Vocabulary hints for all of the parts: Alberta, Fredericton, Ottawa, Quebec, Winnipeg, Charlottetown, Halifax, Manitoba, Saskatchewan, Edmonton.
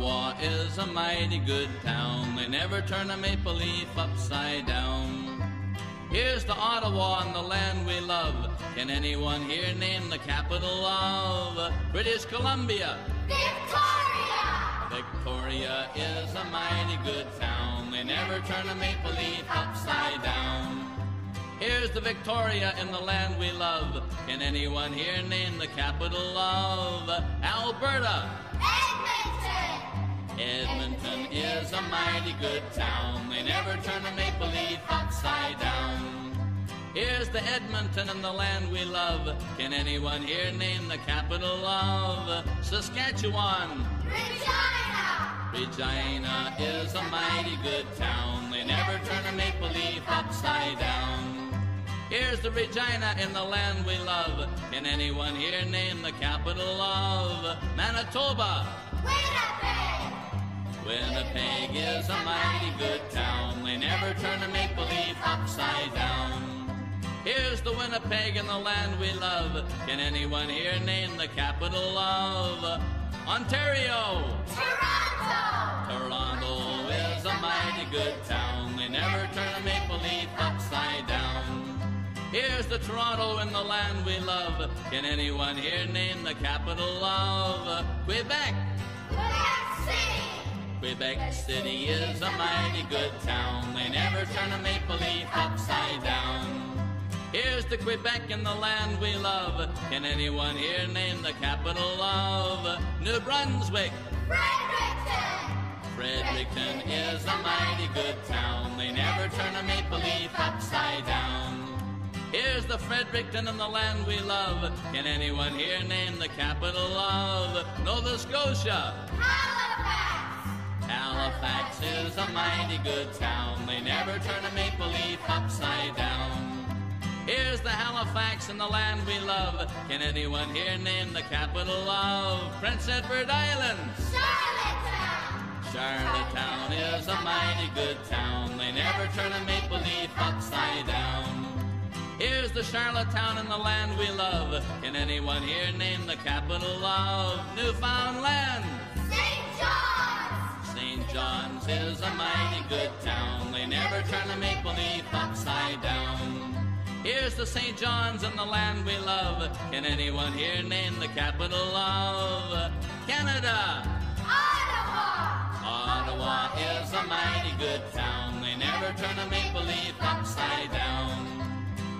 Ottawa is a mighty good town. They never turn a maple leaf upside down. Here's to Ottawa and the land we love. Can anyone here name the capital of British Columbia? Victoria! Victoria is a mighty good town. They never turn a maple leaf upside down. Here's to Victoria and the land we love. Can anyone here name the capital of Alberta? Edmonton! Edmonton is a mighty good town. They never turn a maple leaf upside down. Here's to Edmonton and the land we love. Can anyone here name the capital of Saskatchewan? Regina! Regina is a mighty good town. They never turn a maple leaf upside down. Here's the Regina in the land we love. Can anyone here name the capital of Manitoba? Winnipeg! Winnipeg is a mighty good town. They never turn a maple leaf upside down. Here's the Winnipeg in the land we love. Can anyone here name the capital of Ontario? Toronto! Toronto is a mighty good town. They never turn a maple leaf upside down. Here's the Toronto in the land we love. Can anyone here name the capital of Quebec? Quebec City! Quebec City is a mighty good town. They never turn a maple leaf upside down. Here's the Quebec in the land we love. Can anyone here name the capital of New Brunswick? Fredericton! Fredericton is a mighty good town. They never turn a maple leaf upside down. Here's the Fredericton and the land we love. Can anyone here name the capital of Nova Scotia? Halifax! Halifax is a mighty good town. They never turn a maple leaf upside down. Here's the Halifax and the land we love. Can anyone here name the capital of Prince Edward Island? Charlottetown! Charlottetown is a mighty good town. They never turn a maple leaf upside down. Here's the Charlottetown and the land we love. Can anyone here name the capital of Newfoundland? St. John's! St. John's is a mighty good town. They never turn a maple leaf upside down. Here's the St. John's and the land we love. Can anyone here name the capital of Canada? Ottawa! Ottawa is a mighty good town. They never turn a maple leaf upside down.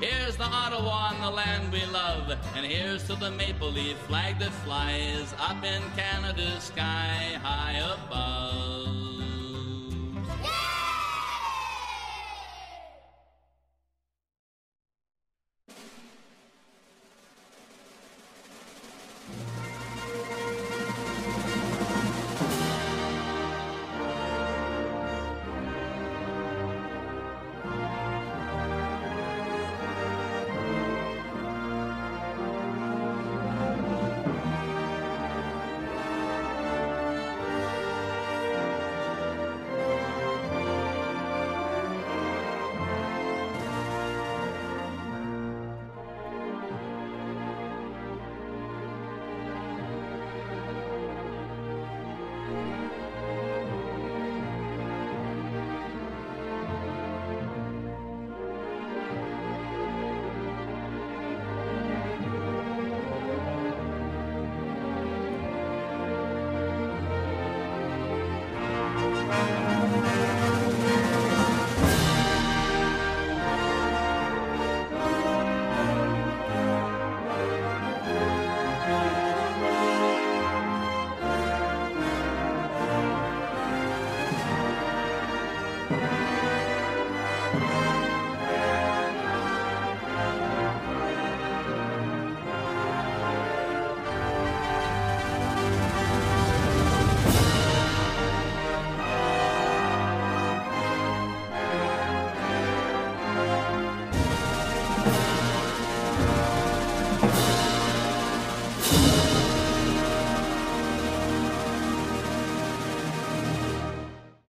Here's the Ottawa and the land we love, and here's to the maple leaf flag that flies up in Canada's sky high above.